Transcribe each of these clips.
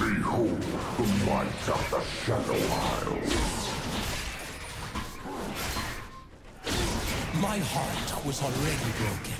Behold the might of the Shadow Isles. My heart was already broken.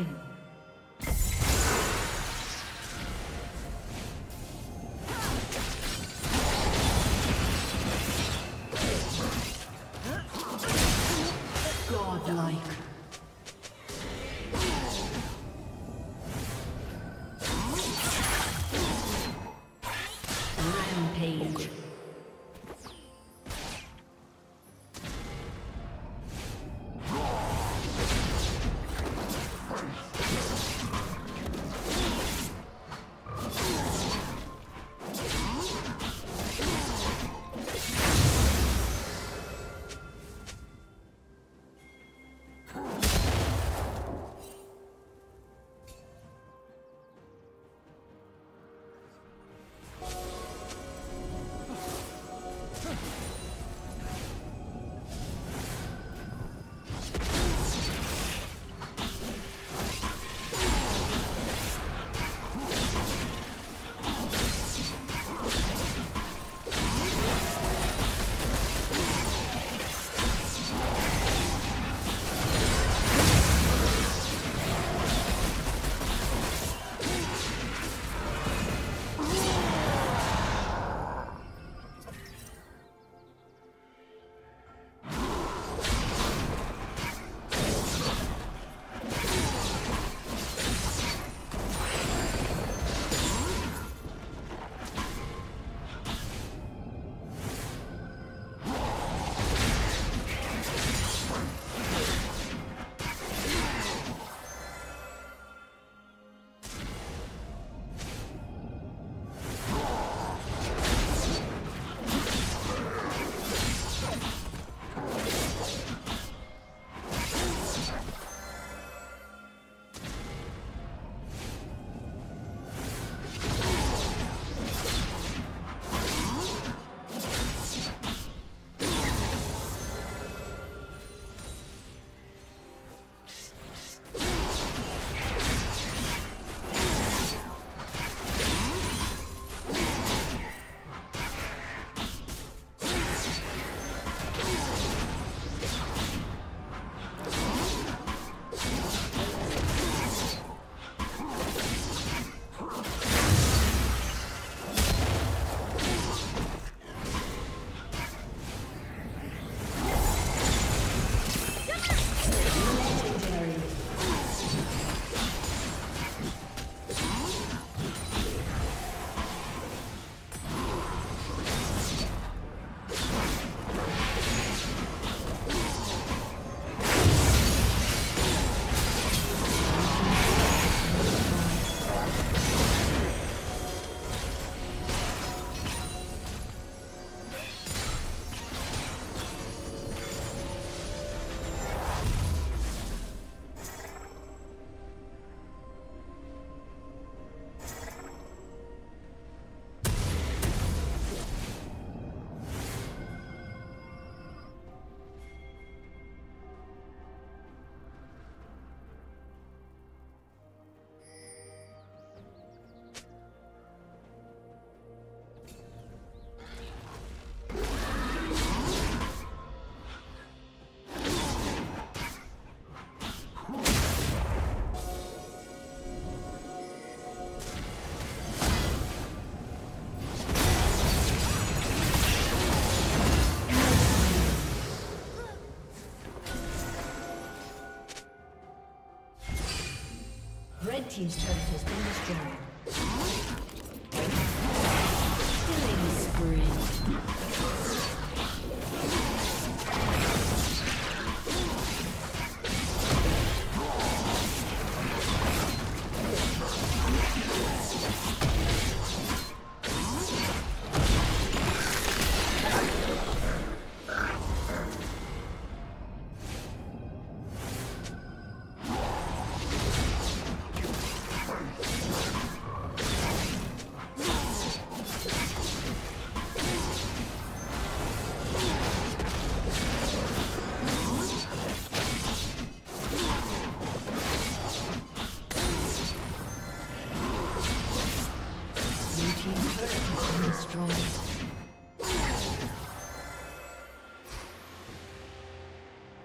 Dragon. Godlike. Red team's turret has been destroyed. Killing spree.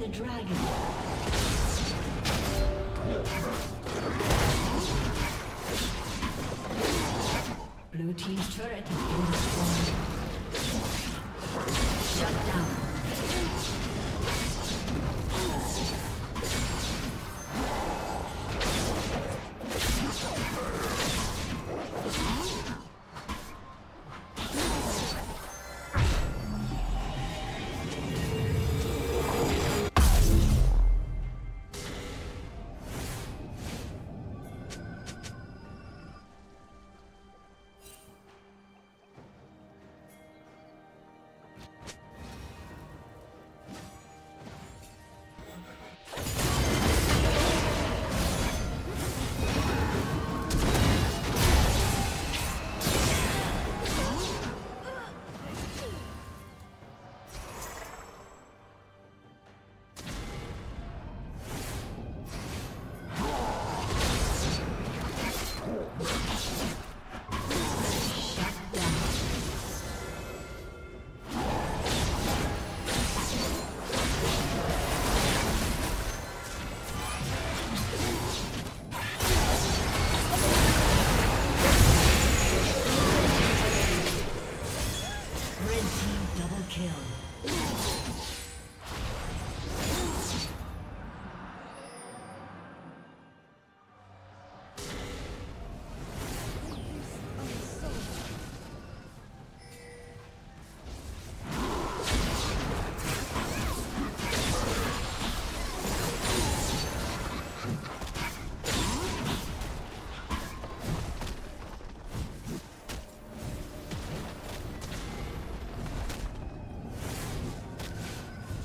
the dragon. Blue team's turret has been destroyed. Shut down.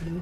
Blue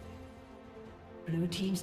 Blue team's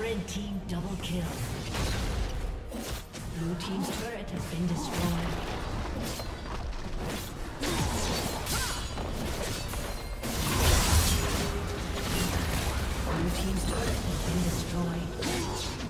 Red team double kill. Blue team's turret has been destroyed. Blue team's turret has been destroyed.